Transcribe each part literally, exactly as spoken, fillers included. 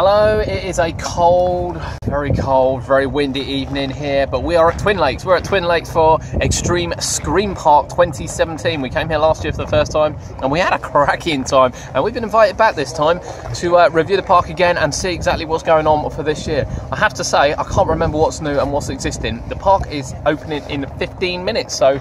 Hello, it is a cold, very cold, very windy evening here, but we are at Twin Lakes. We're at Twin Lakes for Xtreme Scream Park twenty seventeen. We came here last year for the first time and we had a cracking time, and we've been invited back this time to uh, review the park again and see exactly what's going on for this year. I have to say, I can't remember what's new and what's existing. The park is opening in fifteen minutes, so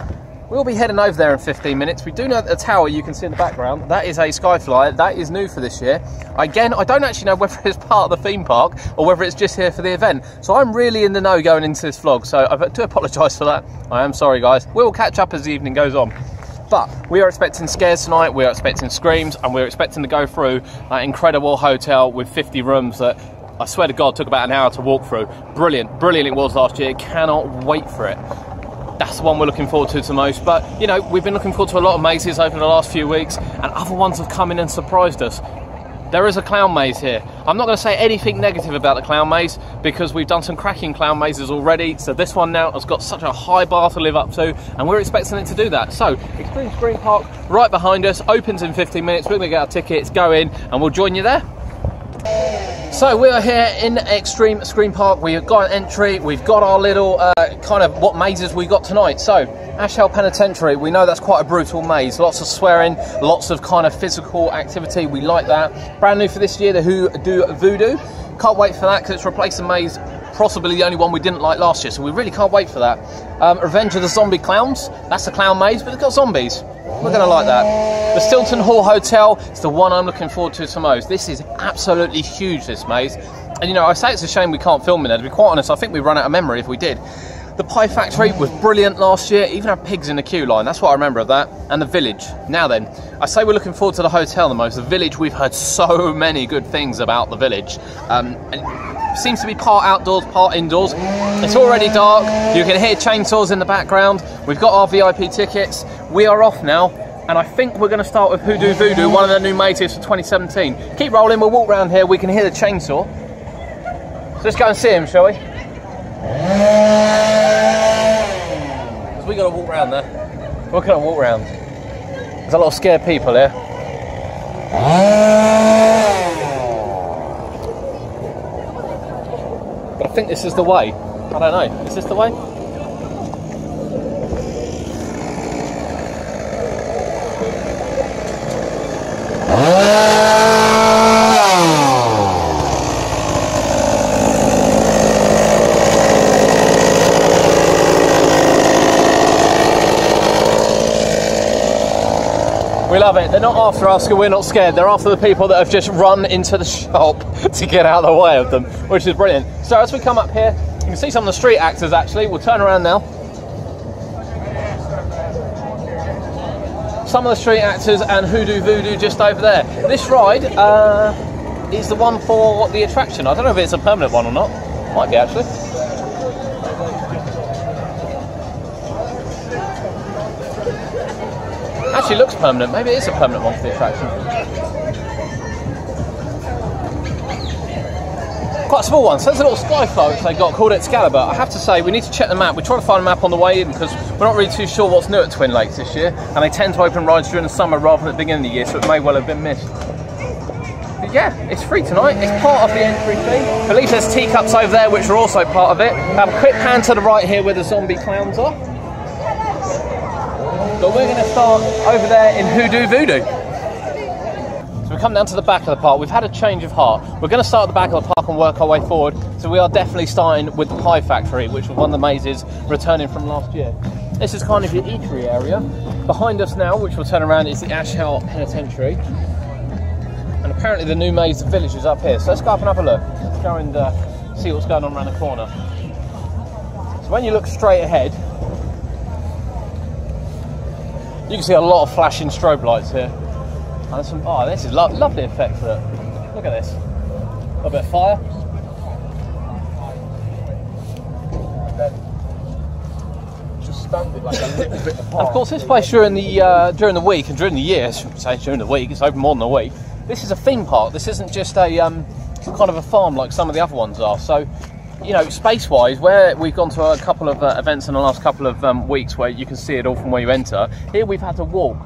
we'll be heading over there in fifteen minutes. We do know that the tower you can see in the background, that is a Skyfly. That is new for this year. Again, I don't actually know whether it's part of the theme park or whether it's just here for the event. So I'm really in the know going into this vlog. So I do apologise for that. I am sorry, guys. We'll catch up as the evening goes on. But we are expecting scares tonight, we are expecting screams, and we're expecting to go through that incredible hotel with fifty rooms that I swear to God took about an hour to walk through. Brilliant, brilliant it was last year. Cannot wait for it. That's the one we're looking forward to the most. But, you know, we've been looking forward to a lot of mazes over the last few weeks, and other ones have come in and surprised us. There is a clown maze here. I'm not going to say anything negative about the clown maze because we've done some cracking clown mazes already. So this one now has got such a high bar to live up to, and we're expecting it to do that. So Xtreme Scream Park right behind us, opens in fifteen minutes. We're going to get our tickets, go in, and we'll join you there. So we are here in Xtreme Scream Park. We've got an entry, we've got our little uh, kind of what mazes we got tonight. So Ash Hell Penitentiary, we know that's quite a brutal maze. Lots of swearing, lots of kind of physical activity. We like that. Brand new for this year, the Hoodoo Voodoo. Can't wait for that because it's replaced the maze, possibly the only one we didn't like last year. So we really can't wait for that. Um, Revenge of the Zombie Clowns. That's a clown maze, but it's got zombies. We're going to like that. The Stilton Hall Hotel is the one I'm looking forward to the most. This is absolutely huge, this maze. And, you know, I say it's a shame we can't film in there. To be quite honest, I think we'd run out of memory if we did. The Pie Factory was brilliant last year. Even had pigs in the queue line. That's what I remember of that. And The Village. Now then, I say we're looking forward to the hotel the most. The Village, we've heard so many good things about The Village. Um, it seems to be part outdoors, part indoors. It's already dark. You can hear chainsaws in the background. We've got our V I P tickets. We are off now. And I think we're going to start with Hoodoo Voodoo, one of the new mazes for twenty seventeen. Keep rolling. We'll walk around here. We can hear the chainsaw. So let's go and see him, shall we? We're going to walk round there. We're going to walk round. There's a lot of scared people here. But I think this is the way. I don't know. Is this the way? We love it. They're not after us and we're not scared. They're after the people that have just run into the shop to get out of the way of them, which is brilliant. So as we come up here, you can see some of the street actors actually. We'll turn around now. Some of the street actors and Hoodoo Voodoo just over there. This ride uh, is the one for the attraction. I don't know if it's a permanent one or not. Might be actually. Actually looks permanent. Maybe it is a permanent one for the attraction. Quite a small one. So there's a little Skyfly which they got called Excalibur. I have to say we need to check the map. We're trying to find a map on the way in because we're not really too sure what's new at Twin Lakes this year, and they tend to open rides during the summer rather than at the beginning of the year, so it may well have been missed. But yeah, it's free tonight. It's part of the entry fee. I believe there's teacups over there which are also part of it. Have a quick pan to the right here where the zombie clowns are. But we're going to start over there in Hoodoo Voodoo. So we come down to the back of the park. We've had a change of heart. We're going to start at the back of the park and work our way forward. So we are definitely starting with the Pie Factory, which was one of the mazes returning from last year. This is kind of your eatery area. Behind us now, which we'll turn around, is the Ash Hell Penitentiary. And apparently the new maze, The Village, is up here. So let's go up and have a look. Let's go and uh, see what's going on around the corner. So when you look straight ahead, you can see a lot of flashing strobe lights here. And some, oh, this is lo lovely effect for it. Look at this. A bit of fire. Just standing like a little bit apart. Of course, this place during the uh, during the week and during the year, I should say during the week, it's open more than a week. This is a theme park. This isn't just a um, kind of a farm like some of the other ones are. So, you know, space-wise, where we've gone to a couple of uh, events in the last couple of um, weeks where you can see it all from where you enter, here we've had to walk.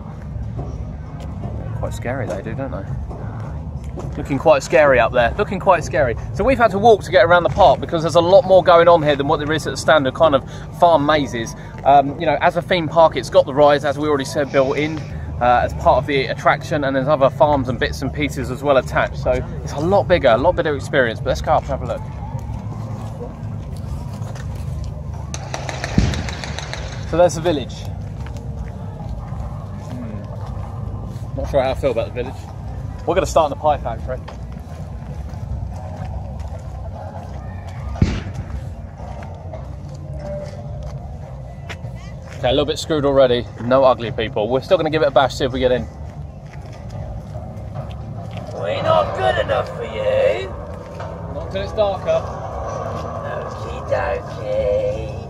Quite scary they do, don't they? Looking quite scary up there, looking quite scary. So we've had to walk to get around the park because there's a lot more going on here than what there is at the standard kind of farm mazes. Um, you know, as a theme park, it's got the rides, as we already said, built in uh, as part of the attraction, and there's other farms and bits and pieces as well attached. So it's a lot bigger, a lot better experience, but let's go up and have a look. So there's the village. Hmm. Not sure how I feel about the village. We're going to start in the Pie Factory. Okay, a little bit screwed already. No ugly people. We're still going to give it a bash, see if we get in. We're not good enough for you. Not until it's darker. Okie dokie.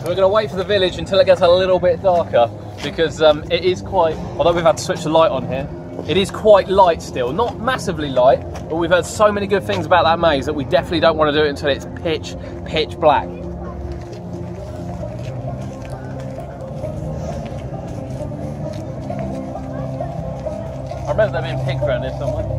We're going to wait for the village until it gets a little bit darker. Because um, it is quite, although we've had to switch the light on here, it is quite light still. Not massively light, but we've heard so many good things about that maze that we definitely don't want to do it until it's pitch, pitch black. I remember there being pigs around here somewhere.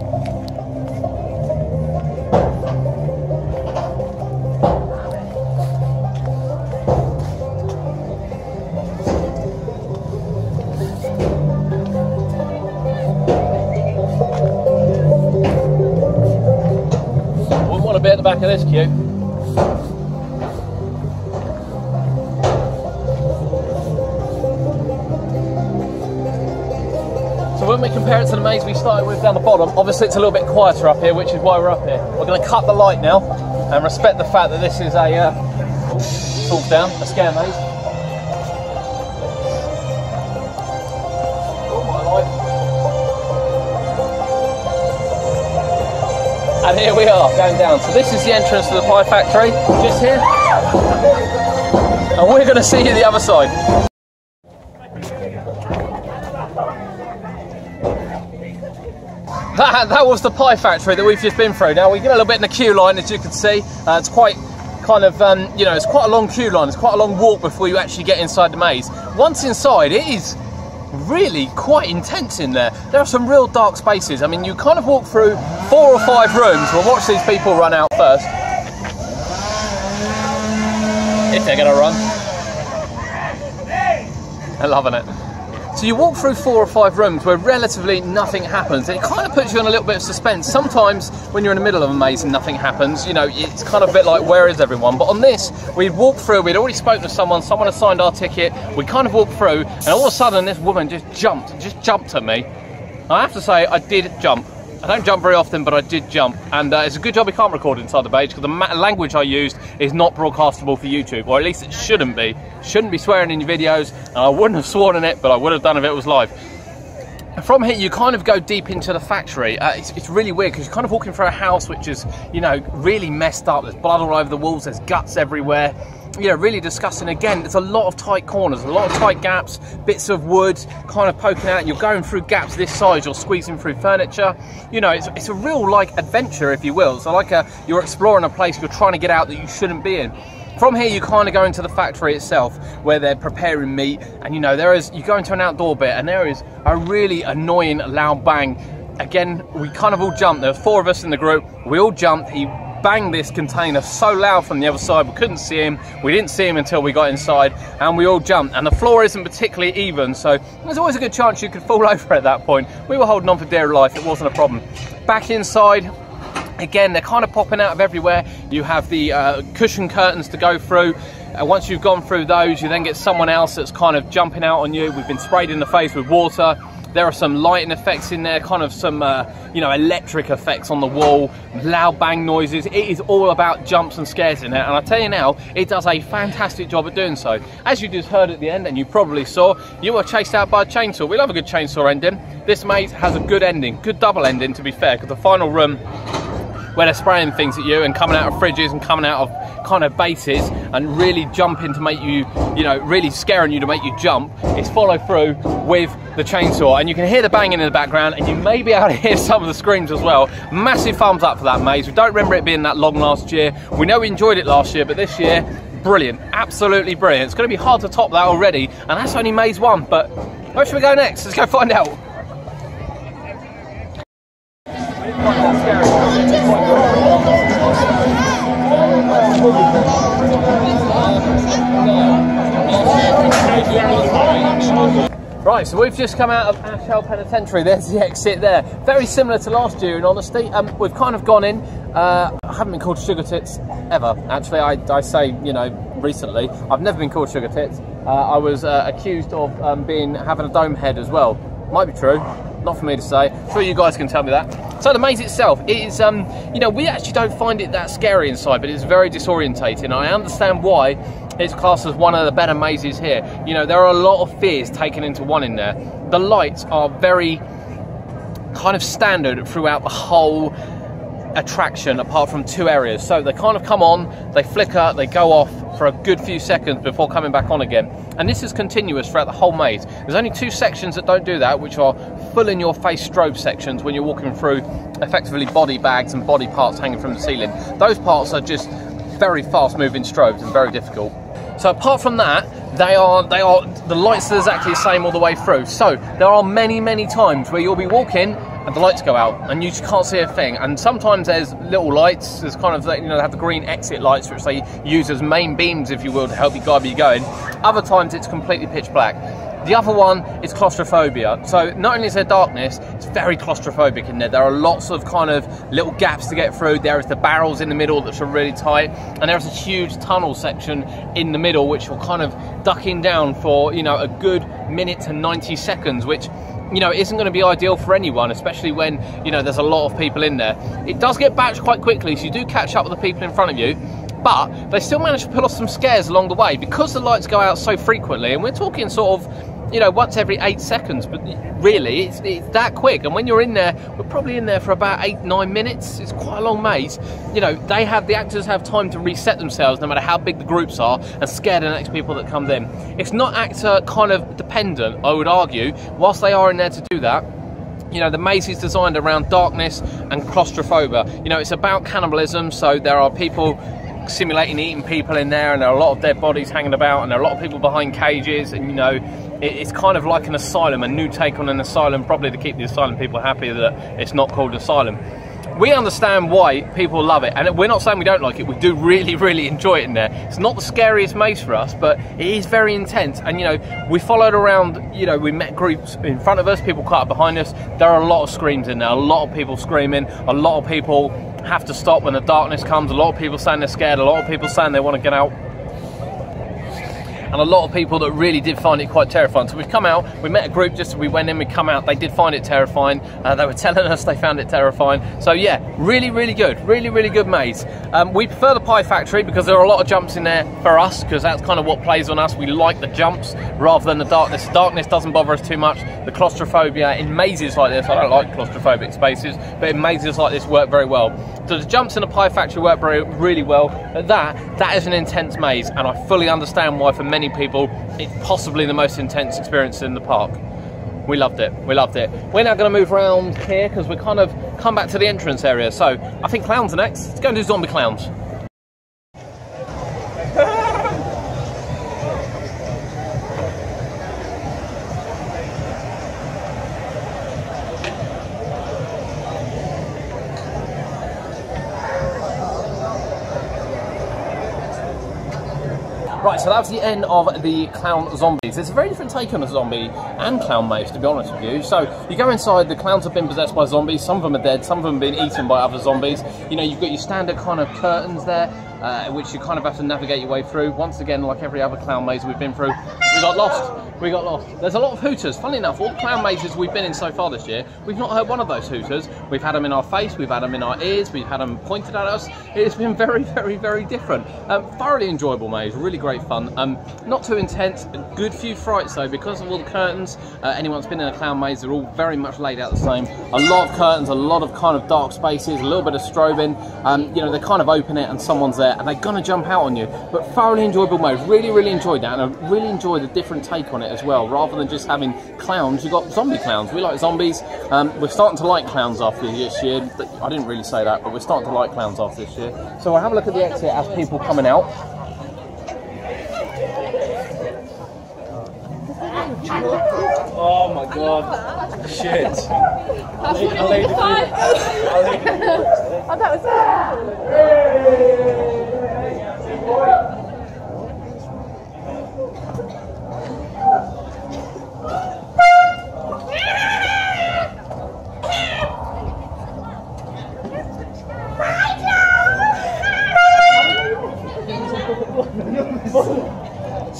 At the back of this queue. So when we compare it to the maze we started with down the bottom, obviously it's a little bit quieter up here, which is why we're up here. We're going to cut the light now and respect the fact that this is a uh, talk down, a scare maze. And here we are, going down. So this is the entrance to the Pie Factory, just here. And we're going to see you the other side. That, that was the Pie Factory that we've just been through. Now we get a little bit in the queue line, as you can see. Uh, it's quite kind of, um, you know, it's quite a long queue line. It's quite a long walk before you actually get inside the maze. Once inside, it is really quite intense in there. There are some real dark spaces. I mean, you kind of walk through four or five rooms. We'll watch these people run out first. If they're gonna run. They're loving it. So you walk through four or five rooms where relatively nothing happens. It kind of puts you in a little bit of suspense. Sometimes when you're in the middle of a maze and nothing happens, you know, it's kind of a bit like, where is everyone? But on this, we'd walked through, we'd already spoken to someone, someone had signed our ticket, we kind of walked through, and all of a sudden this woman just jumped, just jumped at me. I have to say, I did jump. I don't jump very often, but I did jump. And uh, it's a good job we can't record inside the page because the ma language I used is not broadcastable for YouTube, or at least it shouldn't be. Shouldn't be swearing in your videos, and I wouldn't have sworn in it, but I would have done if it was live. From here, you kind of go deep into the factory. Uh, it's, it's really weird because you're kind of walking through a house which is, you know, really messed up. There's blood all over the walls, there's guts everywhere. You know, really disgusting. Again, there's a lot of tight corners, a lot of tight gaps, bits of wood kind of poking out. You're going through gaps this size, you're squeezing through furniture. You know, it's, it's a real, like, adventure, if you will. So like a, you're exploring a place you're trying to get out that you shouldn't be in. From here, you kind of go into the factory itself where they're preparing meat. And, you know, there is, you go into an outdoor bit and there is a really annoying loud bang. Again, we kind of all jumped. There were four of us in the group. We all jumped. He banged this container so loud from the other side we couldn't see him. We didn't see him until we got inside and we all jumped, and the floor isn't particularly even, so there's always a good chance you could fall over at that point. We were holding on for dear life, it wasn't a problem. Back inside, again, they're kind of popping out of everywhere. You have the uh, cushion curtains to go through. And once you've gone through those, you then get someone else that's kind of jumping out on you. We've been sprayed in the face with water. There are some lighting effects in there, kind of some, uh, you know, electric effects on the wall, loud bang noises. It is all about jumps and scares in there. And I tell you now, it does a fantastic job at doing so. As you just heard at the end, and you probably saw, you were chased out by a chainsaw. We love a good chainsaw ending. This maze has a good ending, good double ending to be fair, because the final room where they're spraying things at you and coming out of fridges and coming out of kind of bases and really jumping to make you, you know, really scaring you to make you jump, is follow through with the chainsaw. And you can hear the banging in the background and you may be able to hear some of the screams as well. Massive thumbs up for that maze. We don't remember it being that long last year. We know we enjoyed it last year, but this year, brilliant, absolutely brilliant. It's going to be hard to top that already, and that's only maze one. But where should we go next? Let's go find out. Right, so we've just come out of Ash Hell Penitentiary. There's the exit there. Very similar to last year, in honesty. Um, we've kind of gone in. Uh, I haven't been called sugar tits ever. Actually, I, I say, you know, recently, I've never been called sugar tits. Uh, I was uh, accused of um, being having a dome head as well. Might be true. Not for me to say. I'm sure you guys can tell me that. So the maze itself, it is, um, you know, we actually don't find it that scary inside, but it's very disorientating. I understand why it's classed as one of the better mazes here. You know, there are a lot of fears taken into one in there. The lights are very kind of standard throughout the whole attraction, apart from two areas. So they kind of come on, they flicker, they go off for a good few seconds before coming back on again. And this is continuous throughout the whole maze. There's only two sections that don't do that, which are full in your face strobe sections when you're walking through effectively body bags and body parts hanging from the ceiling. Those parts are just very fast moving strobes and very difficult. So apart from that, they are, they are, the lights are exactly the same all the way through. So there are many, many times where you'll be walking and the lights go out and you just can't see a thing. And sometimes there's little lights, there's kind of, you know, they have the green exit lights which they use as main beams, if you will, to help you guide where you're going. Other times it's completely pitch black. The other one is claustrophobia. So not only is there darkness, it's very claustrophobic in there. There are lots of kind of little gaps to get through. There is the barrels in the middle that are really tight, and there's a huge tunnel section in the middle which you're kind of ducking down for, you know, a good minute to ninety seconds, which, you know, isn't going to be ideal for anyone, especially when, you know, there's a lot of people in there. It does get batched quite quickly, so you do catch up with the people in front of you, but they still manage to pull off some scares along the way because the lights go out so frequently, and we're talking sort of, you know, once every eight seconds, but really it's, it's that quick. And when you're in there, we're probably in there for about eight, nine minutes. It's quite a long maze. You know, they have, the actors have time to reset themselves no matter how big the groups are and scare the next people that come in. It's not actor kind of dependent, I would argue, whilst they are in there to do that. You know, the maze is designed around darkness and claustrophobia. You know, it's about cannibalism, so there are people simulating eating people in there, and there are a lot of dead bodies hanging about, and there are a lot of people behind cages, and, you know, it's kind of like an asylum, a new take on an asylum, probably to keep the asylum people happy that it's not called asylum. We understand why people love it, and we're not saying we don't like it. We do really, really enjoy it in there. It's not the scariest maze for us, but it is very intense. And, you know, we followed around, you know, we met groups in front of us, people cut up behind us. There are a lot of screams in there, a lot of people screaming, a lot of people have to stop when the darkness comes, a lot of people saying they're scared, a lot of people saying they want to get out, and a lot of people that really did find it quite terrifying. So we've come out, we met a group just as we went in, we come out, they did find it terrifying. Uh, they were telling us they found it terrifying. So yeah, really, really good, really, really good maze. Um, we prefer the Pie Factory because there are a lot of jumps in there for us, because that's kind of what plays on us. We like the jumps rather than the darkness. The darkness doesn't bother us too much. The claustrophobia in mazes like this, I don't like claustrophobic spaces, but in mazes like this work very well. So the jumps in the Pie Factory work very, really well. But that, that is an intense maze, and I fully understand why for many people it's possibly the most intense experience in the park. We loved it, we loved it. We're now going to move around here because we're kind of come back to the entrance area. So I think clowns are next. Let's go and do zombie clowns. Right, so that's the end of the clown zombies. It's a very different take on a zombie and clown maze, to be honest with you. So you go inside, the clowns have been possessed by zombies. Some of them are dead, some of them have been eaten by other zombies. You know, you've got your standard kind of curtains there, uh, which you kind of have to navigate your way through. Once again, like every other clown maze we've been through, we got lost, we got lost. There's a lot of hooters. Funnily enough, all the clown mazes we've been in so far this year, we've not heard one of those hooters. We've had them in our face, we've had them in our ears, we've had them pointed at us. It's been very, very, very different. Um, thoroughly enjoyable maze, really great fun. Um, not too intense, a good few frights though, because of all the curtains. Uh, anyone's been in a clown maze, they're all very much laid out the same. A lot of curtains, a lot of kind of dark spaces, a little bit of strobing. Um, you know, they kind of open it and someone's there and they're gonna jump out on you. But thoroughly enjoyable maze, really, really enjoyed that, and I really enjoyed the different take on it as well. Rather than just having clowns, you've got zombie clowns. We like zombies. Um, we're starting to like clowns after this year. I didn't really say that, but we're starting to like clowns after this year. So we'll have a look at the exit as people coming out. Oh my god. Shit. I'll leave the Oh, that was so cool.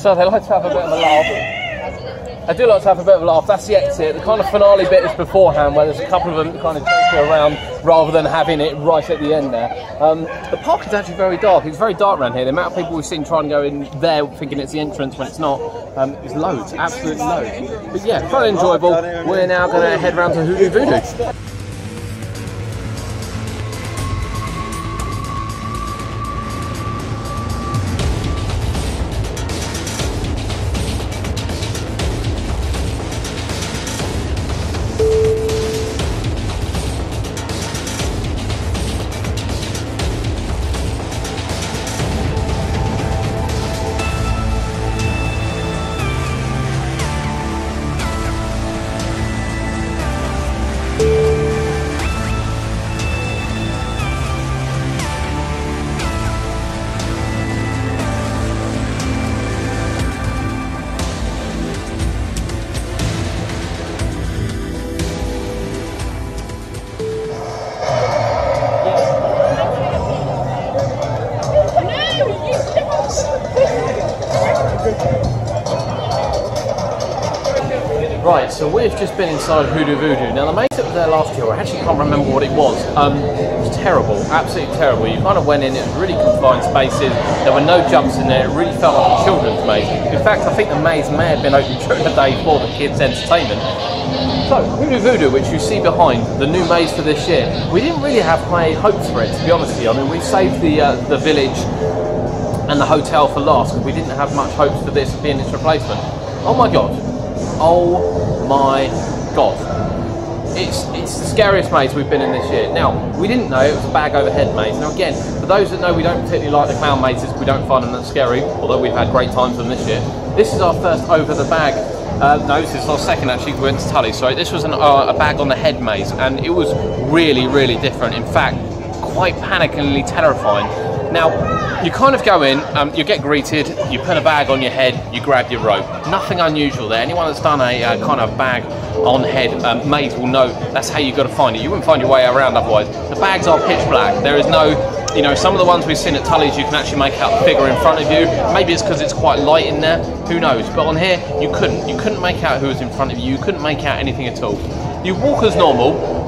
so they like to have a bit of a laugh. I do like to have a bit of a laugh. That's the exit. The kind of finale bit is beforehand, where there's a couple of them kind of joke you around rather than having it right at the end there. Um, the park is actually very dark. It's very dark around here. The amount of people we've seen trying to go in there thinking it's the entrance when it's not um, is loads, absolute loads. But yeah, quite enjoyable. We're now going to head round to Hoodoo Voodoo. Right, so we've just been inside Hoodoo Voodoo. Now the maze that was there last year, I actually can't remember what it was. Um, it was terrible, absolutely terrible. You kind of went in, it was really confined spaces, there were no jumps in there, it really felt like a children's maze. In fact, I think the maze may have been open during the day for the kids' entertainment. So, Hoodoo Voodoo, which you see behind, the new maze for this year, we didn't really have high hopes for it, to be honest with you. I mean, we saved the, uh, the village and the hotel for last, because we didn't have much hopes for this being its replacement. Oh my god. Oh my god. It's it's the scariest maze we've been in this year. Now, we didn't know it was a bag overhead maze. Now again, for those that know we don't particularly like the clown mazes, we don't find them that scary, although we've had great times with them this year. This is our first over the bag. Uh, no, this is our second actually, we went to Tully. So this was an, uh, a bag on the head maze, and it was really, really different. In fact, quite panickingly terrifying. Now, you kind of go in, um, you get greeted, you put a bag on your head, you grab your rope. Nothing unusual there. Anyone that's done a uh, kind of bag on head um, maze will know that's how you've got to find it. You wouldn't find your way around otherwise. The bags are pitch black. There is no, you know, some of the ones we've seen at Tully's, you can actually make out the figure in front of you. Maybe it's because it's quite light in there, who knows. But on here, you couldn't. You couldn't make out who was in front of you. You couldn't make out anything at all. You walk as normal.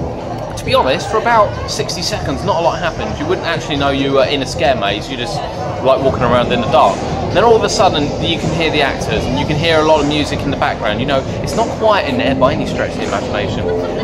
To be honest, for about sixty seconds, not a lot happened. You wouldn't actually know you were in a scare maze. You just like walking around in the dark. Then all of a sudden, you can hear the actors, and you can hear a lot of music in the background. You know, it's not quiet in there by any stretch of the imagination.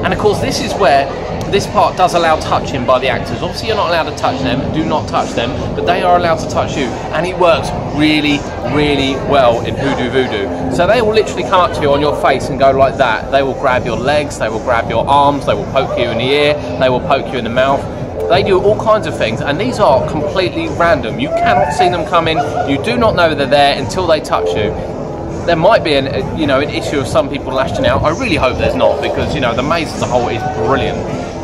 And of course, this is where this part does allow touching by the actors. Obviously, you're not allowed to touch them. Do not touch them, but they are allowed to touch you, and it works really, really well in Hoodoo Voodoo. So they will literally come up to you on your face and go like that. They will grab your legs. They will grab your arms. They will poke you in the ear. They will poke you in the mouth. They do all kinds of things, and these are completely random. You cannot see them coming. You do not know they're there until they touch you. There might be an, you know, an issue of some people lashing out. I really hope there's not, because you know the maze as a whole is brilliant.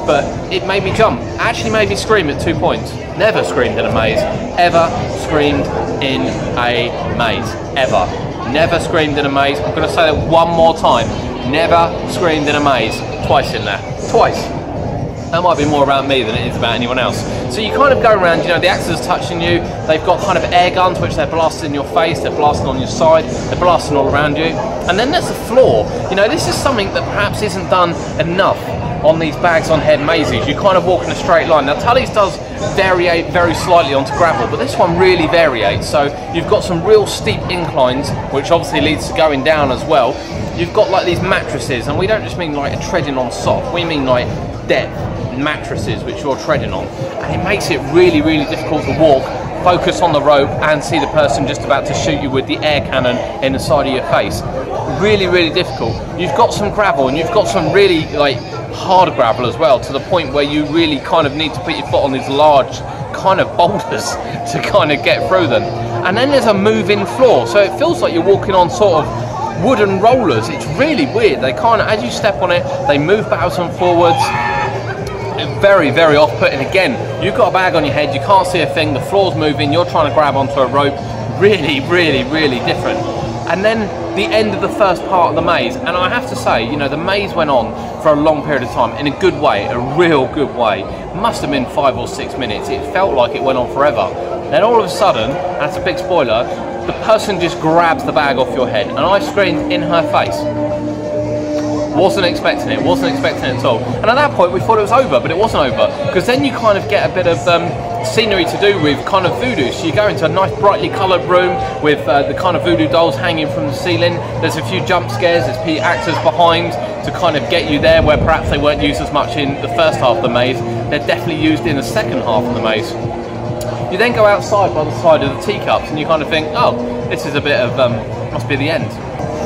But it made me jump. Actually made me scream at two points. Never screamed in a maze. Ever screamed in a maze. Ever. Never screamed in a maze. I'm going to say that one more time. Never screamed in a maze. Twice in there. Twice. That might be more about me than it is about anyone else. So you kind of go around, you know, the actors are touching you, they've got kind of air guns which they're blasting in your face, they're blasting on your side, they're blasting all around you. And then there's the floor. You know, this is something that perhaps isn't done enough on these bags on head mazes. You kind of walk in a straight line. Now Tully's does variate very slightly onto gravel, but this one really variates. So you've got some real steep inclines, which obviously leads to going down as well. You've got like these mattresses, and we don't just mean like a treading on soft, we mean like depth mattresses which you're treading on, and it makes it really, really difficult to walk, focus on the rope, and see the person just about to shoot you with the air cannon in the side of your face. Really, really difficult. You've got some gravel, and you've got some really like hard gravel as well, to the point where you really kind of need to put your foot on these large kind of boulders to kind of get through them. And then there's a moving floor, so it feels like you're walking on sort of wooden rollers. It's really weird. They kind of, as you step on it, they move backwards and forwards. Very, very off-putting. Again, you've got a bag on your head, you can't see a thing, the floor's moving, you're trying to grab onto a rope. Really, really, really different. And then the end of the first part of the maze, and I have to say, you know, the maze went on for a long period of time, in a good way, a real good way. Must have been five or six minutes. It felt like it went on forever. Then all of a sudden, that's a big spoiler, the person just grabs the bag off your head and I screamed in her face. Wasn't expecting it, wasn't expecting it at all. And at that point we thought it was over, but it wasn't over. Because then you kind of get a bit of um, scenery to do with kind of voodoo. So you go into a nice brightly coloured room with uh, the kind of voodoo dolls hanging from the ceiling. There's a few jump scares, there's actors behind to kind of get you there where perhaps they weren't used as much in the first half of the maze. They're definitely used in the second half of the maze. You then go outside by the side of the teacups and you kind of think, oh, this is a bit of, um, must be the end.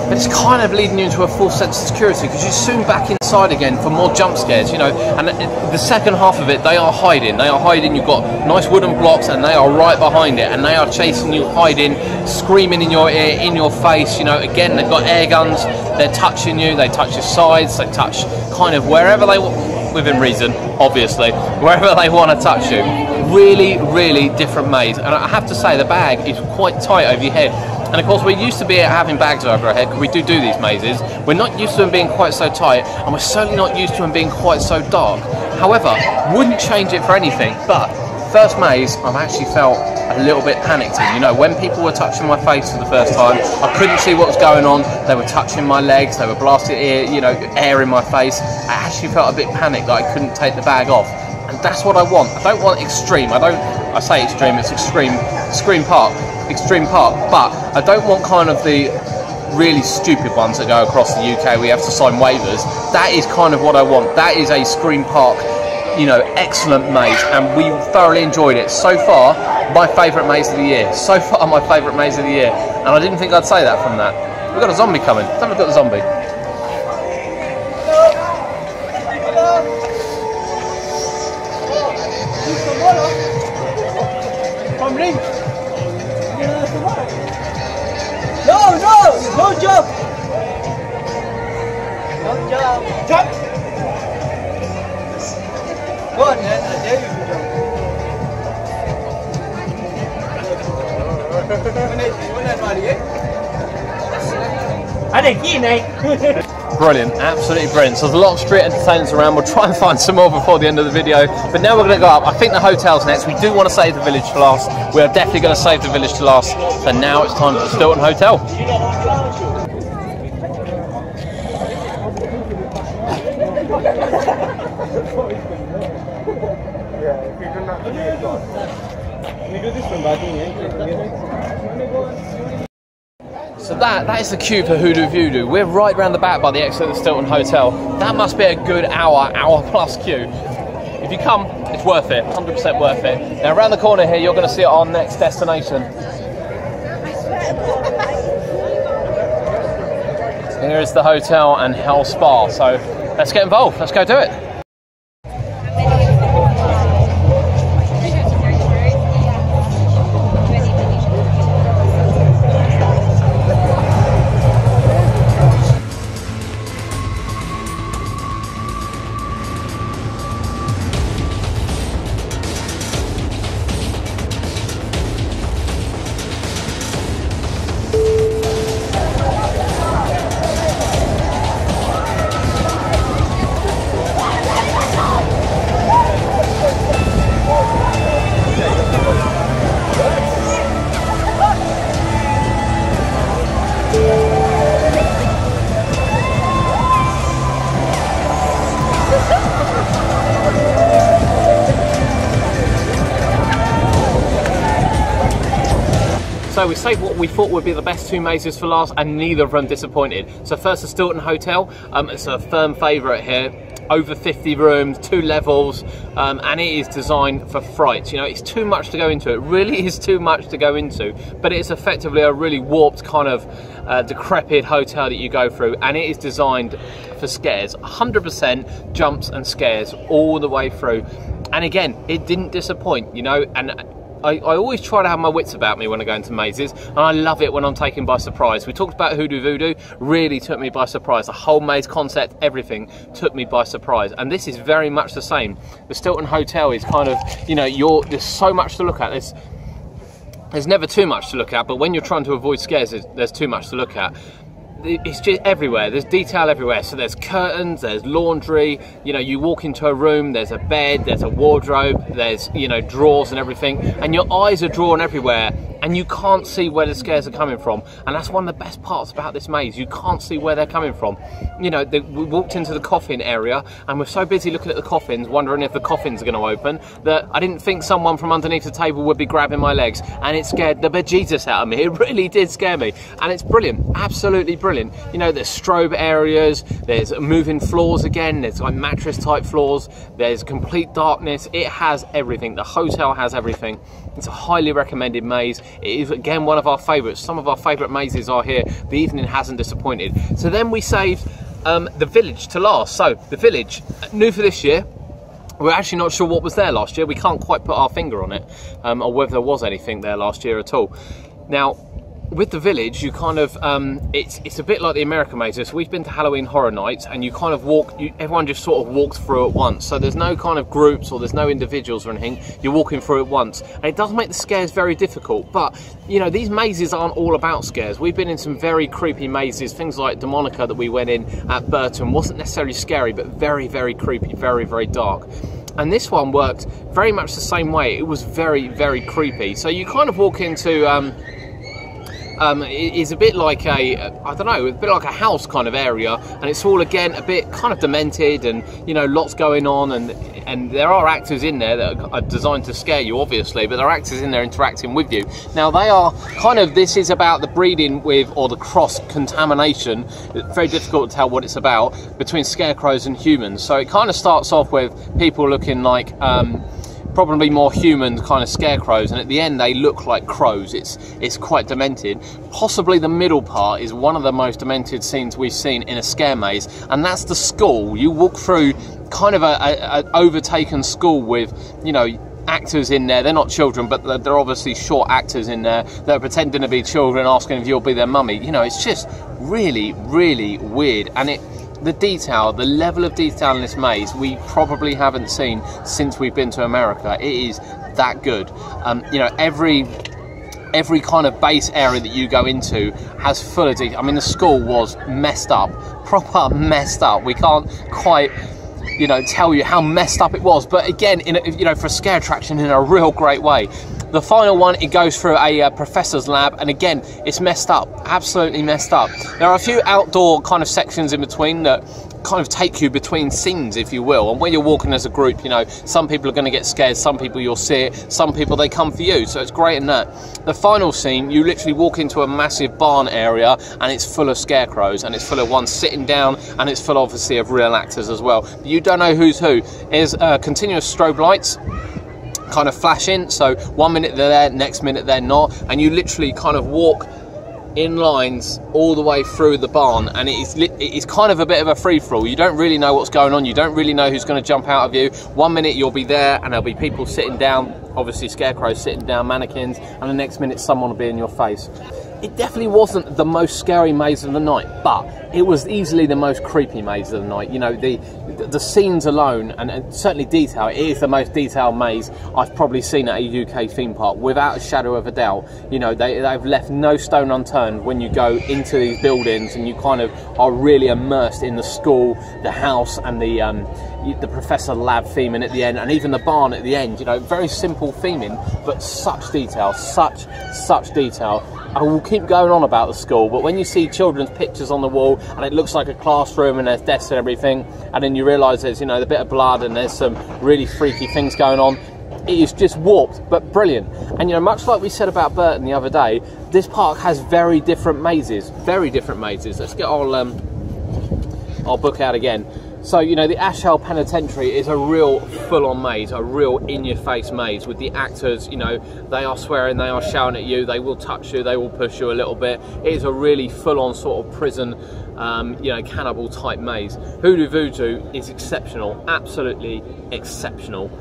But it's kind of leading you into a false sense of security because you're soon back inside again for more jump scares, you know. And it, the second half of it, they are hiding. They are hiding. You've got nice wooden blocks and they are right behind it. And they are chasing you, hiding, screaming in your ear, in your face. You know, again, they've got air guns. They're touching you. They touch your sides. They touch kind of wherever they want, within reason, obviously, wherever they want to touch you. Really, really different maze. And I have to say, the bag is quite tight over your head. And of course, we're used to be having bags over our head because we do do these mazes. We're not used to them being quite so tight, and we're certainly not used to them being quite so dark. However, wouldn't change it for anything. But first maze, I've actually felt a little bit panicked in. You know, when people were touching my face for the first time, I couldn't see what was going on. They were touching my legs. They were blasting air, you know, air in my face. I actually felt a bit panicked that I couldn't take the bag off. And that's what I want. I don't want extreme. I don't. I say extreme. It's Xtreme Scream Park. Xtreme Park, but I don't want kind of the really stupid ones that go across the U K where you have to sign waivers. That is kind of what I want. That is a Scream Park, you know, excellent maze, and we thoroughly enjoyed it. So far, my favourite maze of the year. So far, my favourite maze of the year. And I didn't think I'd say that from that. We've got a zombie coming. Let's have a look at the zombie. No jump! No jump! Jump! Go on, man, I dare you to jump. Brilliant, absolutely brilliant. So there's a lot of street entertainers around. We'll try and find some more before the end of the video. But now we're going to go up. I think the hotel's next. We do want to save the village for last. We are definitely going to save the village to last. So now it's time for the Stilton Hotel. So that, that is the queue for Hoodoo Voodoo. We're right round the back by the exit of the Stilton Hotel. That must be a good hour, hour plus queue. If you come, it's worth it, one hundred percent worth it. Now around the corner here, you're going to see our next destination. Here is the hotel and Hell Spa, so let's get involved, let's go do it. So we saved what we thought would be the best two mazes for last, and neither of them disappointed. So first, the Stilton Hotel. Um, it's a firm favourite here. Over fifty rooms, two levels, um, and it is designed for frights. You know, it's too much to go into. It really is too much to go into. But it's effectively a really warped kind of uh, decrepit hotel that you go through, and it is designed for scares. one hundred percent jumps and scares all the way through. And again, it didn't disappoint. You know, and. I, I always try to have my wits about me when I go into mazes, and I love it when I'm taken by surprise. We talked about Hoodoo Voodoo, really took me by surprise. The whole maze concept, everything took me by surprise. And this is very much the same. The Stilton Hotel is kind of, you know, you're, there's so much to look at. There's, there's never too much to look at, but when you're trying to avoid scares, there's, there's too much to look at. it's just everywhere, there's detail everywhere. So there's curtains, there's laundry, you know, you walk into a room, there's a bed, there's a wardrobe, there's, you know, drawers and everything, and your eyes are drawn everywhere and you can't see where the scares are coming from. And that's one of the best parts about this maze, you can't see where they're coming from. You know, they, we walked into the coffin area and we're so busy looking at the coffins, wondering if the coffins are going to open, that I didn't think someone from underneath the table would be grabbing my legs, and it scared the bejesus out of me. It really did scare me, and it's brilliant, absolutely brilliant. You know, there's strobe areas, there's moving floors again, there's like mattress type floors, there's complete darkness, it has everything, the hotel has everything. It's a highly recommended maze. It is, again, one of our favourites. Some of our favourite mazes are here. The evening hasn't disappointed. So then we saved um, The Village to last. So The Village, new for this year. We're actually not sure what was there last year. We can't quite put our finger on it, um, or whether there was anything there last year at all. Now, with The Village, you kind of, um, it's, it's a bit like the American mazes. So we've been to Halloween Horror Nights, and you kind of walk, you, everyone just sort of walks through at once. So there's no kind of groups or there's no individuals or anything. You're walking through at once. And it does make the scares very difficult. But, you know, these mazes aren't all about scares. We've been in some very creepy mazes. Things like Demonica that we went in at Burton wasn't necessarily scary, but very, very creepy, very, very dark. And this one worked very much the same way. It was very, very creepy. So you kind of walk into... Um, Um, it's a bit like a, I don't know, a bit like a house kind of area, and it's all again a bit kind of demented, and you know, lots going on, and and there are actors in there that are designed to scare you, obviously, but there are actors in there interacting with you. Now they are kind of, this is about the breeding with, or the cross contamination, it's very difficult to tell what it's about, between scarecrows and humans. So it kind of starts off with people looking like um, probably more human kind of scarecrows, and at the end they look like crows. It's it's quite demented. Possibly the middle part is one of the most demented scenes we've seen in a scare maze, and that's the school. You walk through kind of a, a, a overtaken school with, you know, actors in there. They're not children, but they're, they're obviously short actors in there that are pretending to be children, asking if you'll be their mummy. You know, it's just really, really weird. And it the detail, the level of detail in this maze, we probably haven't seen since we've been to America. It is that good. Um, you know, every every kind of base area that you go into has full of detail. I mean, the school was messed up, proper messed up. We can't quite, you know, tell you how messed up it was. But again, in a, you know, for a scare attraction, in a real great way. The final one, it goes through a uh, professor's lab, and again, it's messed up, absolutely messed up. There are a few outdoor kind of sections in between that kind of take you between scenes, if you will, and when you're walking as a group, you know, some people are going to get scared, some people you'll see it, some people they come for you, so it's great in that. The final scene, you literally walk into a massive barn area, and it's full of scarecrows, and it's full of ones sitting down, and it's full, obviously, of real actors as well. But you don't know who's who. There's uh, continuous strobe lights, kind of flash in, so one minute they're there, next minute they're not, and you literally kind of walk in lines all the way through the barn, and it's it's kind of a bit of a free-for-all. You don't really know what's going on, you don't really know who's going to jump out of you. One minute you'll be there and there'll be people sitting down, obviously scarecrows sitting down, mannequins, and the next minute someone will be in your face. It definitely wasn't the most scary maze of the night, but it was easily the most creepy maze of the night. You know, the the scenes alone, and, and certainly detail, it is the most detailed maze I've probably seen at a U K theme park, without a shadow of a doubt. You know, they, they've left no stone unturned when you go into these buildings, and you kind of are really immersed in the school, the house, and the um, the professor lab theming at the end, and even the barn at the end. You know, very simple theming, but such detail, such, such detail. I will keep going on about the school, but when you see children's pictures on the wall and it looks like a classroom and there's desks and everything, and then you realise there's, you know, a bit of blood and there's some really freaky things going on, it is just warped but brilliant. And you know, much like we said about Burton the other day, this park has very different mazes, very different mazes. Let's get our, um, our book out again. So, you know, the Ash Hell Penitentiary is a real full-on maze, a real in-your-face maze with the actors, you know, they are swearing, they are shouting at you, they will touch you, they will push you a little bit. It is a really full-on sort of prison, um, you know, cannibal-type maze. Hoodoo Voodoo is exceptional, absolutely exceptional.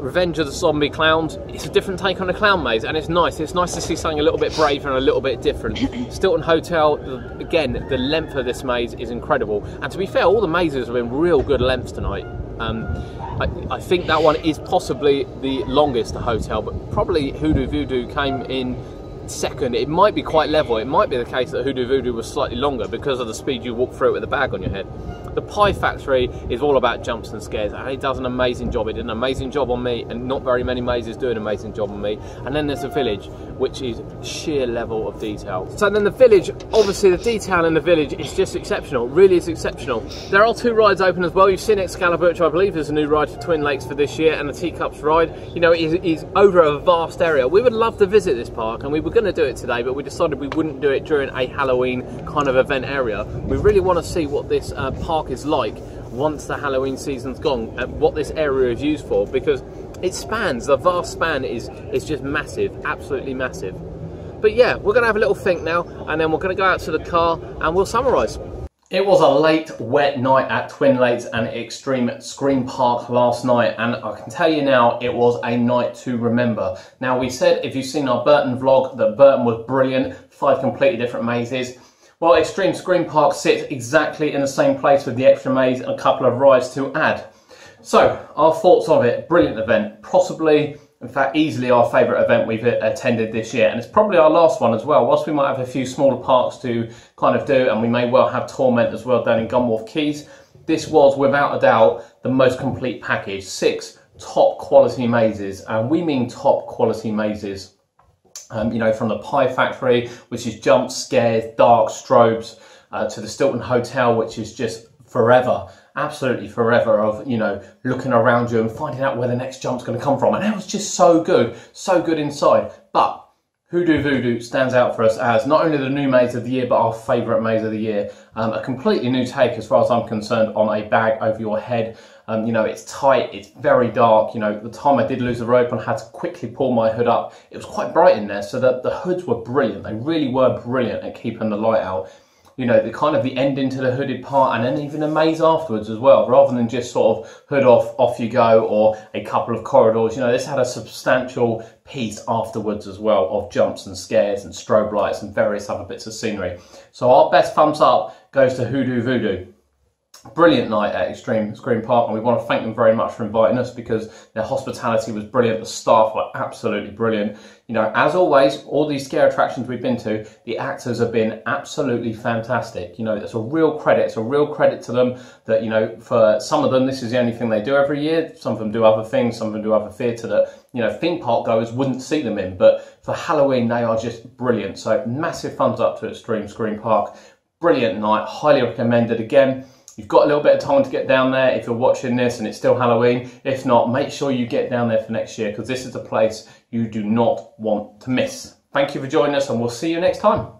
Revenge of the Zombie Clowns, it's a different take on a clown maze, and it's nice. It's nice to see something a little bit braver and a little bit different. Stilton Hotel, again, the length of this maze is incredible. And to be fair, all the mazes have been real good lengths tonight. Um, I, I think that one is possibly the longest, the hotel, but probably Hoodoo Voodoo came in second, it might be quite level. It might be the case that Hoodoo Voodoo was slightly longer because of the speed you walk through it with a bag on your head. The Pie Factory is all about jumps and scares, and it does an amazing job. It did an amazing job on me, and not very many mazes do an amazing job on me. And then there's The Village, which is sheer level of detail. So then The Village, obviously the detail in The Village is just exceptional, really is exceptional. There are two rides open as well. You've seen Excalibur, which I believe is a new ride for Twin Lakes for this year, and the Teacups ride. You know, it is, it is over a vast area. We would love to visit this park, and we were going to do it today, but we decided we wouldn't do it during a Halloween kind of event area. We really want to see what this uh, park is like once the Halloween season's gone, and what this area is used for, because it spans, the vast span is is just massive, absolutely massive. But yeah, we're gonna have a little think now, and then we're gonna go out to the car and we'll summarize. It was a late wet night at Twin Lakes and Xtreme Scream Park last night, and I can tell you now it was a night to remember. Now, we said, if you've seen our Burton vlog, that Burton was brilliant, five completely different mazes. Well, Xtreme Scream Park sits exactly in the same place with the extra maze and a couple of rides to add. So, our thoughts of it, brilliant event, possibly, in fact, easily our favourite event we've attended this year, and it's probably our last one as well. Whilst we might have a few smaller parks to kind of do, and we may well have Torment as well down in Gunwharf Quays, this was, without a doubt, the most complete package. Six top quality mazes, and we mean top quality mazes. Um, you know, from the Pie Factory, which is jump scares, dark strobes, uh, to the Stilton Hotel, which is just forever, absolutely forever of, you know, looking around you and finding out where the next jump's going to come from. And that was just so good, so good inside. But Hoodoo Voodoo stands out for us as not only the new maze of the year, but our favourite maze of the year. Um, a completely new take, as far as I'm concerned, on a bag over your head. Um, you know, it's tight, it's very dark. You know, the time I did lose the rope and I had to quickly pull my hood up, it was quite bright in there, so that the hoods were brilliant. They really were brilliant at keeping the light out. You know, the kind of the end into the hooded part, and then even a maze afterwards as well, rather than just sort of hood off, off you go, or a couple of corridors. You know, this had a substantial piece afterwards as well of jumps and scares and strobe lights and various other bits of scenery. So our best thumbs up goes to Hoodoo Voodoo. Brilliant night at Xtreme Scream Park, and we want to thank them very much for inviting us, because their hospitality was brilliant, the staff were absolutely brilliant. You know, as always, all these scare attractions we've been to, the actors have been absolutely fantastic. You know, it's a real credit, it's a real credit to them that, you know, for some of them, this is the only thing they do every year. Some of them do other things, some of them do other theatre that, you know, theme park goers wouldn't see them in, but for Halloween, they are just brilliant. So massive thumbs up to Xtreme Scream Park. Brilliant night, highly recommended. Again, you've got a little bit of time to get down there if you're watching this and it's still Halloween. If not, make sure you get down there for next year, because this is a place you do not want to miss. Thank you for joining us, and we'll see you next time.